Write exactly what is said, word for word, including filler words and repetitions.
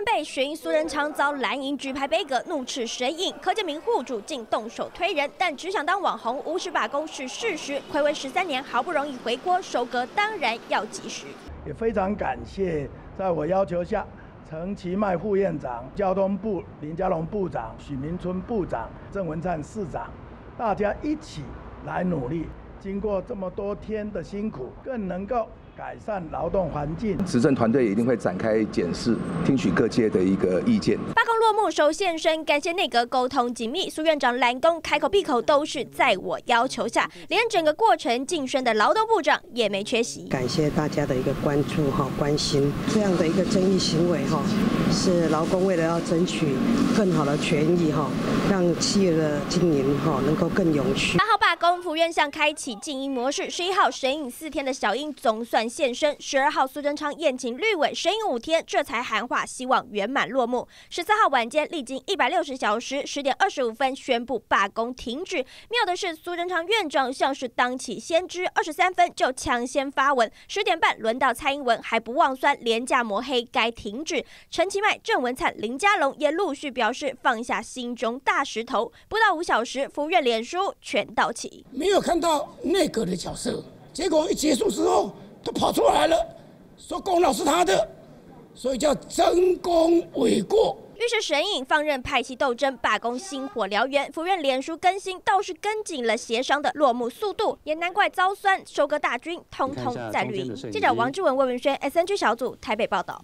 任被悬疑苏仁长遭蓝营举牌杯葛，怒斥神隐，柯建铭护主竟动手推人，但只想当网红无视罢工是事实。睽违十三年，好不容易回锅，收割当然要及时。也非常感谢，在我要求下，陈其迈副院长、交通部林佳龙部长、许明春部长、郑文灿市长，大家一起来努力。 经过这么多天的辛苦，更能够改善劳动环境。执政团队一定会展开检视，听取各界的一个意见。罢工落幕，首现身，感谢内阁沟通紧密。苏院长蓝工开口闭口都是在我要求下，连整个过程晋升的劳动部长也没缺席。感谢大家的一个关注哈、关心，这样的一个争议行为哈，是劳工为了要争取更好的权益哈，让企业的经营哈能够更永续。 罢工，府院向开启静音模式。十一号神隐四天的小英总算现身，十二号苏贞昌宴请绿委，神隐五天，这才喊话希望圆满落幕。十三号晚间历经一百六十小时，十点二十五分宣布罢工停止。妙的是，苏贞昌院长像是当起先知，二十三分就抢先发文。十点半轮到蔡英文，还不忘酸廉价抹黑该停止。陈其迈、郑文灿、林佳龙也陆续表示放下心中大石头。不到五小时，府院脸书全道歉。 没有看到内阁的角色，结果一结束之后，他跑出来了，说功劳是他的，所以叫争功诿过。 于是神隐放任派系斗争，罢工星火燎原。府院脸书更新倒是跟紧了协商的落幕速度，也难怪遭酸收割大军，通通在绿营。记者王志文、魏文轩，S N G 小组台北报道。